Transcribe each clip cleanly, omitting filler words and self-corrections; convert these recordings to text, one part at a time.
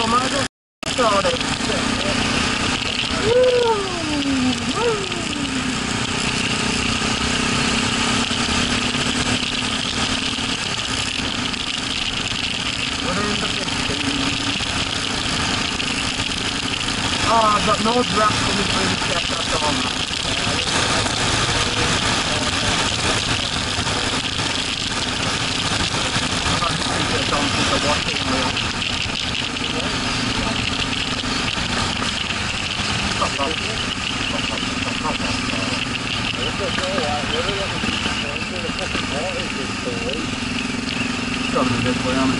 tomato sauce. Oh, I've got no drops for me to really catch up on. I'm not going to get down because I want it now. It's got to be this way, hasn't it?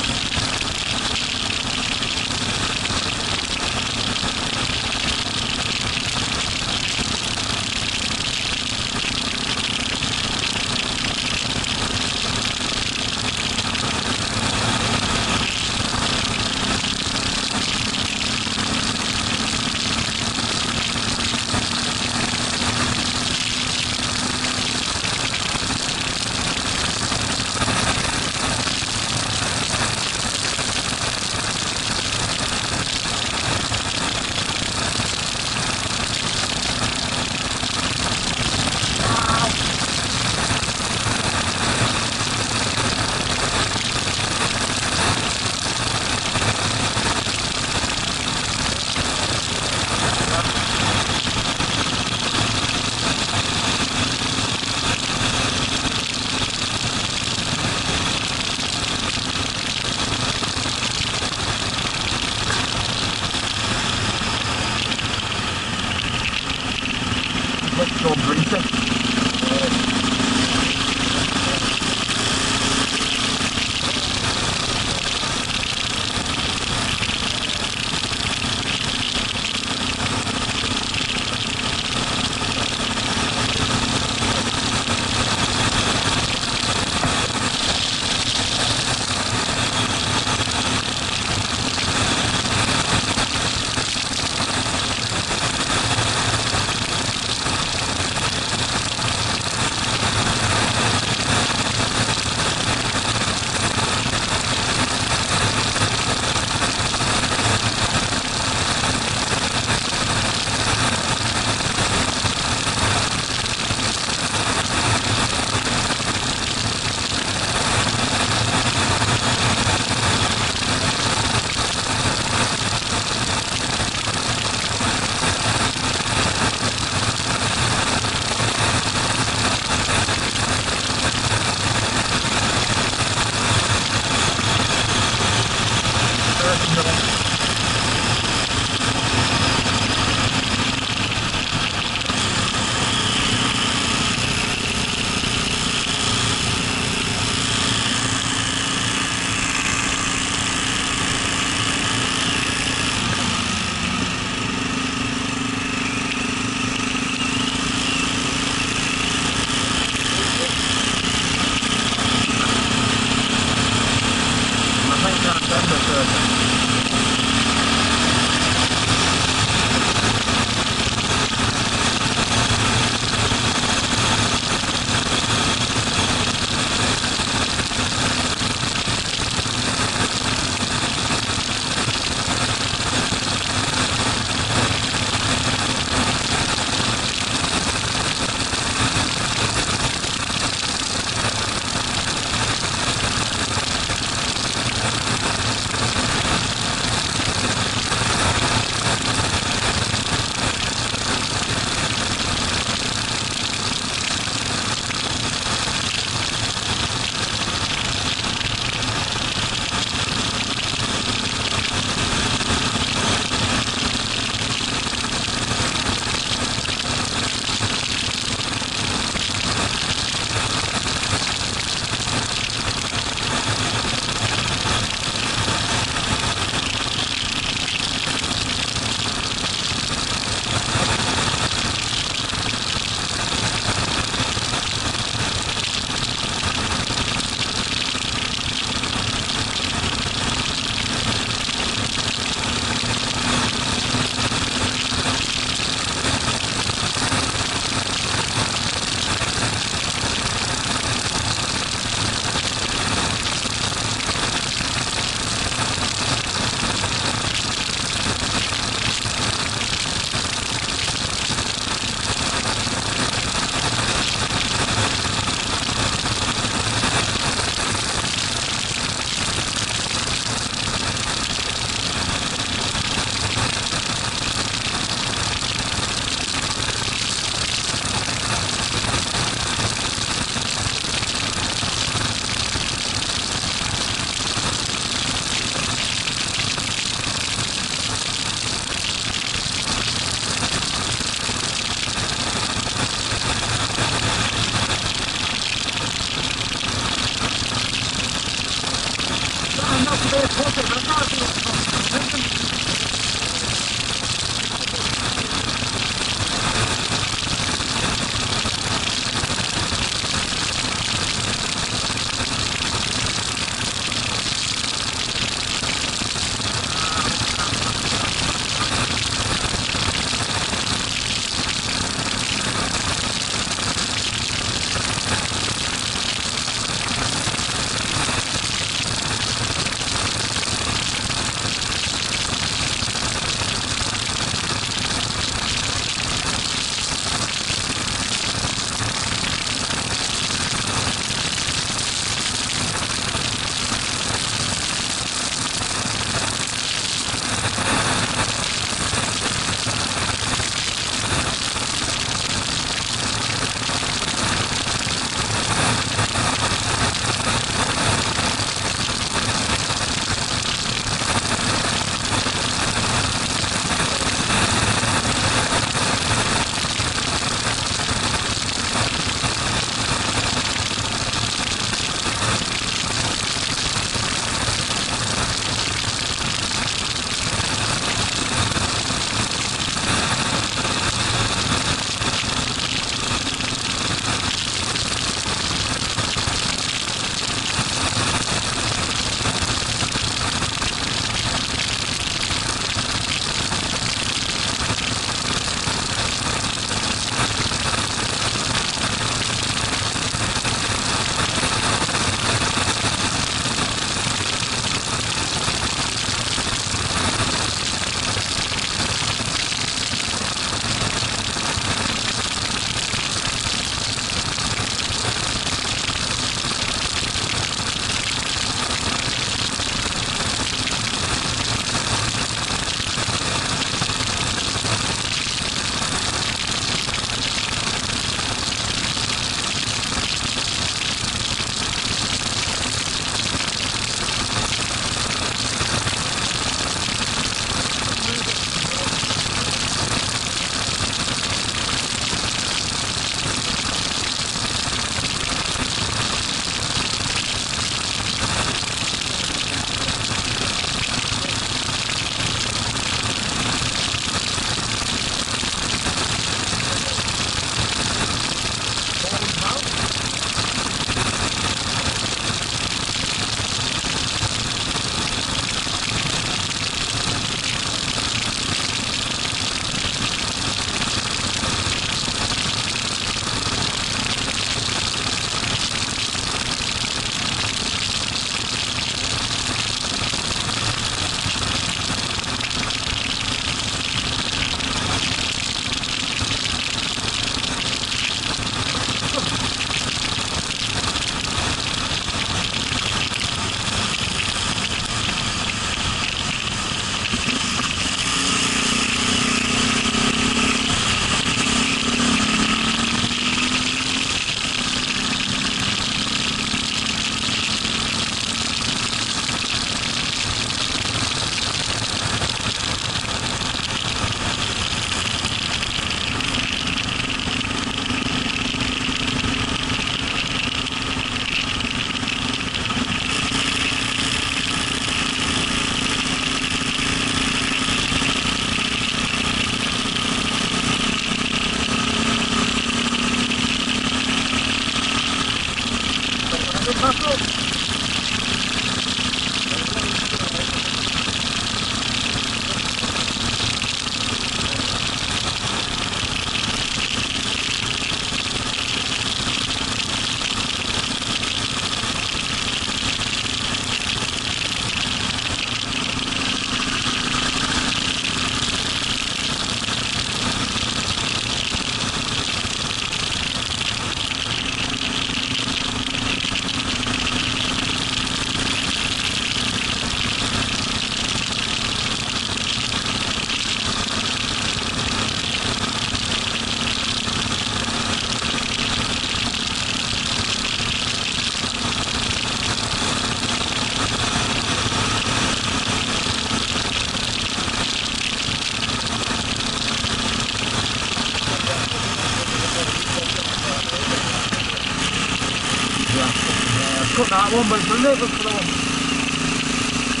Got that one, but it's a little slow.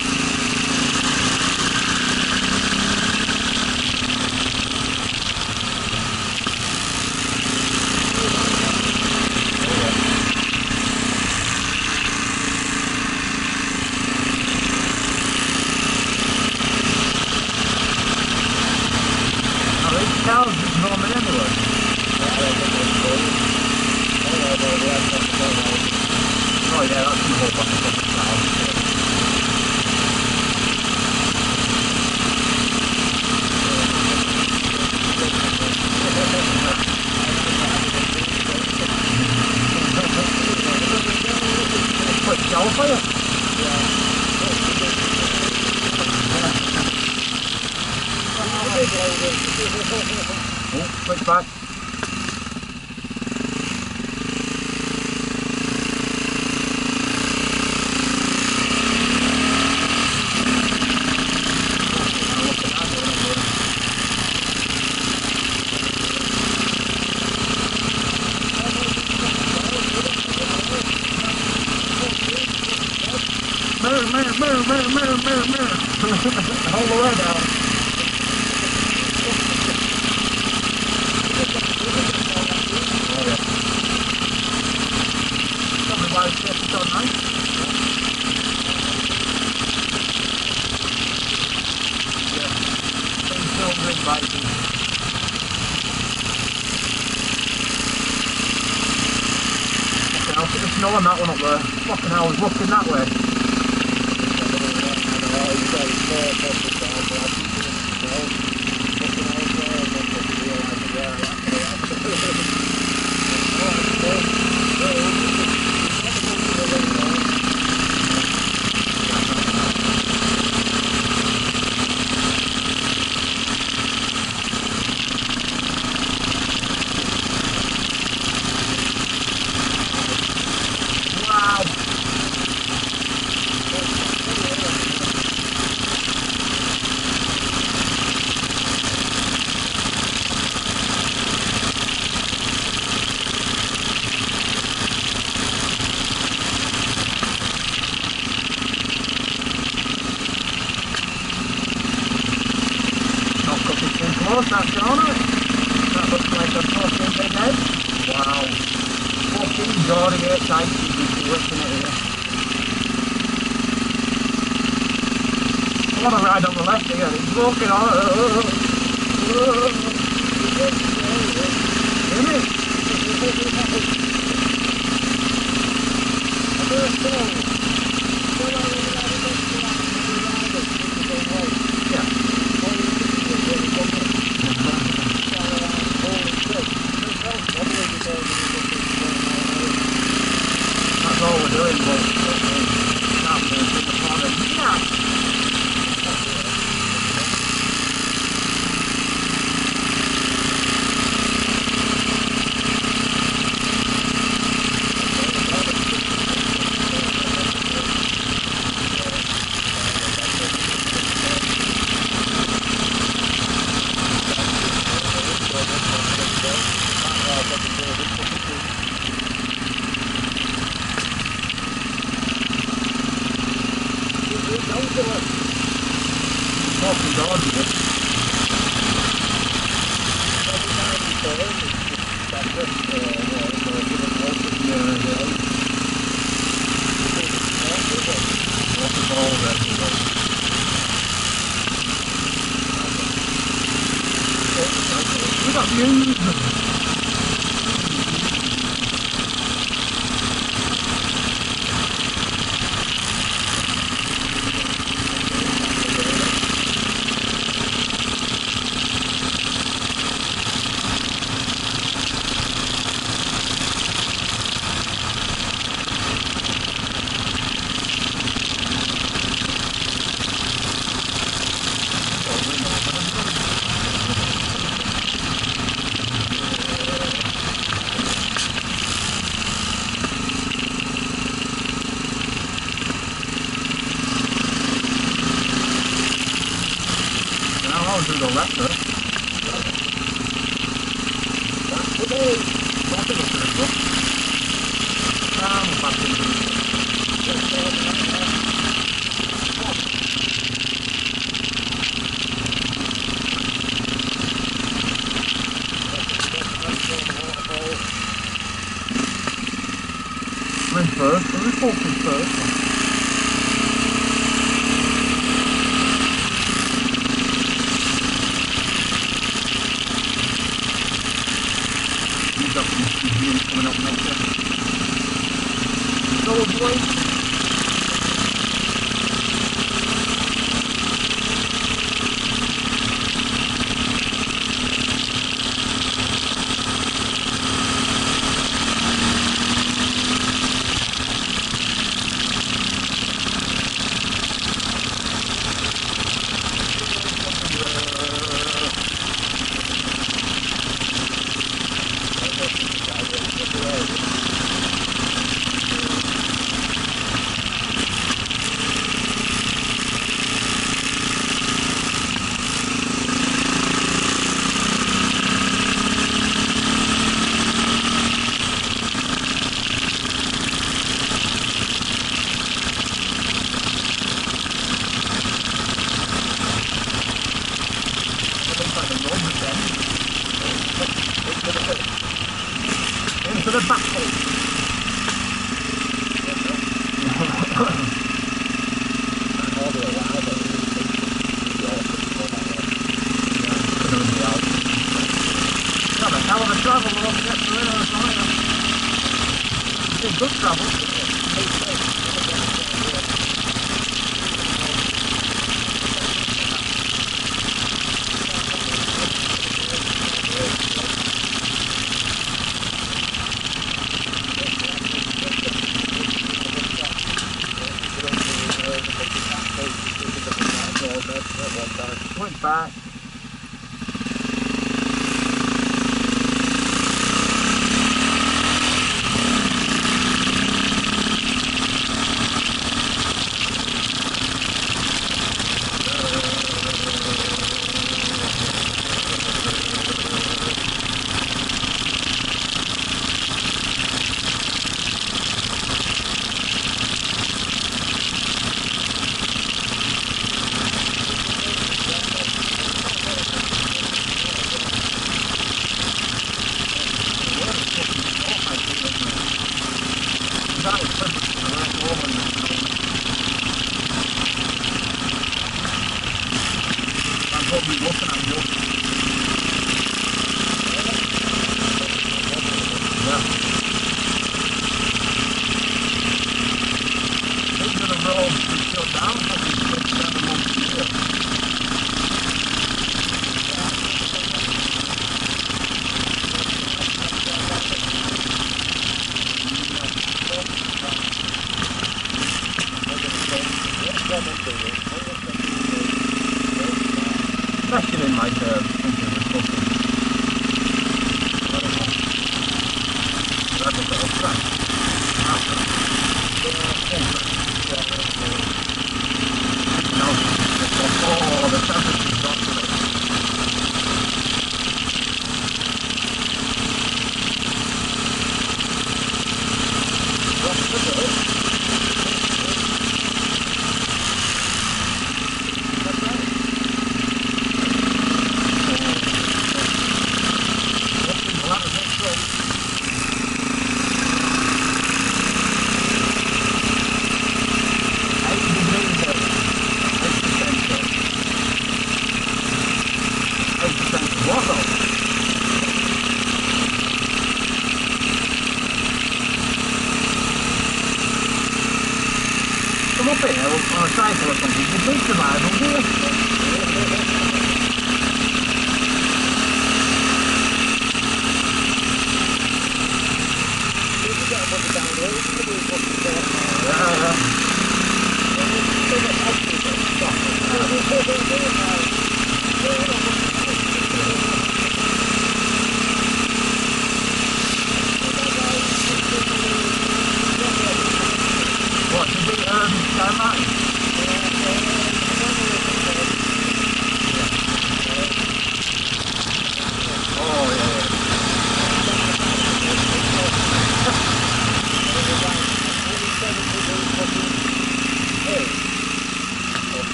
Oh yeah, that's the whole bunch of oh, switch back. Mirror. Hold the road out. Everybody's just so nice. Yeah. Things feel good, biking. Okay, I'll put the snow on that one up there. Fucking hell, I was looking that way. Close, that's on it. That looks like a fucking big head. Wow. Fucking God, it's icy. He's whipping it here. I want to ride on the left here. He's walking on it. Hear me? Yeah. That's all we're doing, but it's not going to be a problem. Coming up next. Golden Boy. Into the back hole. Hell of a travel we'll get through it on the side. Good travel. Went back. Especially in like a come up here on a cycle or something, you can survive on here.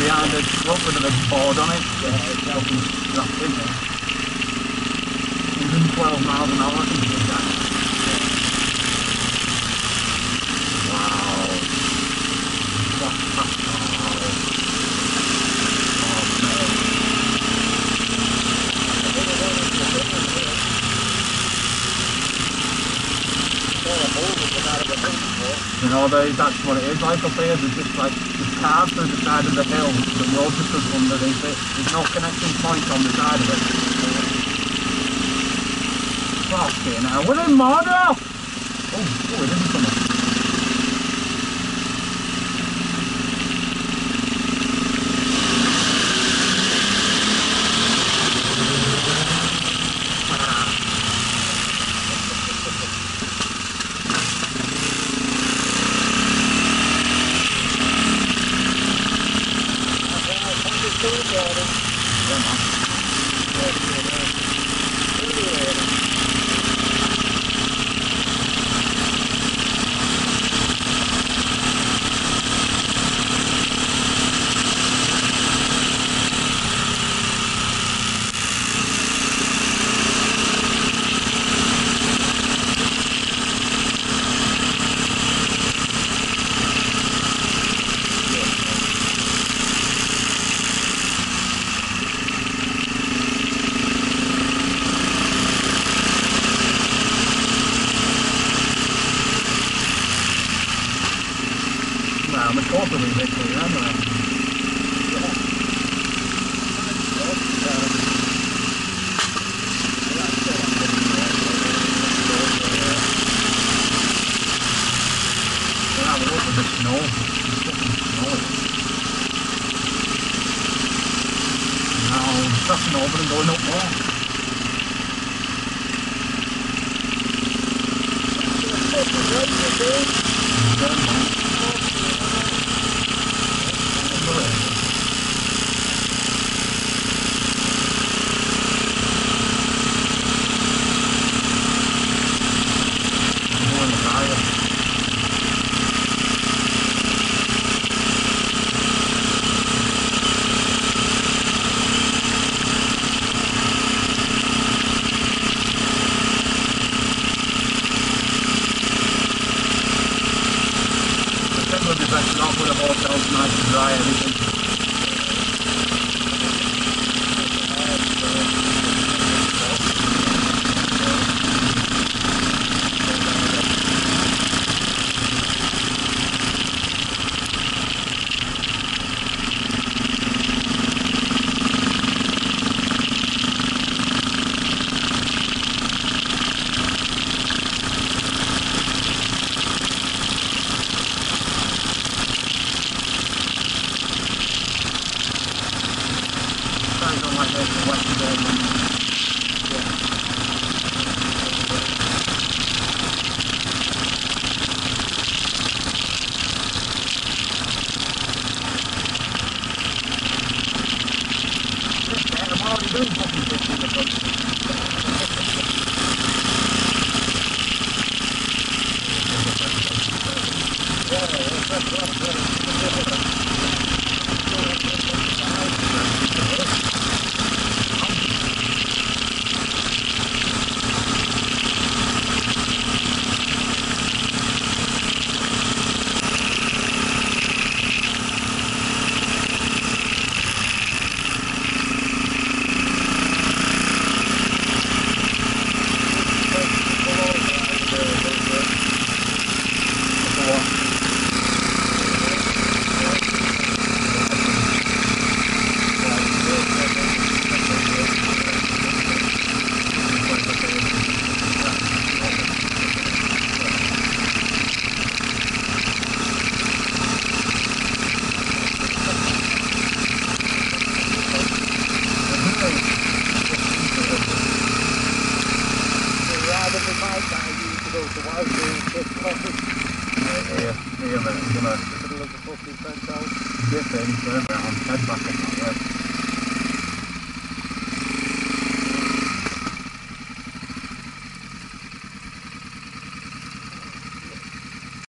Behind the truck with a big board on it, it's helping drop in there. 112 miles an hour, I can do that. Wow. nowadays, that's what it is like up here. There's just like there's cars through the side of the hill, the road just goes underneath it. There's no connecting point on the side of it. Okay, now we're in Mordor! Oh, it isn't coming. Get in, turn around, head back in that way.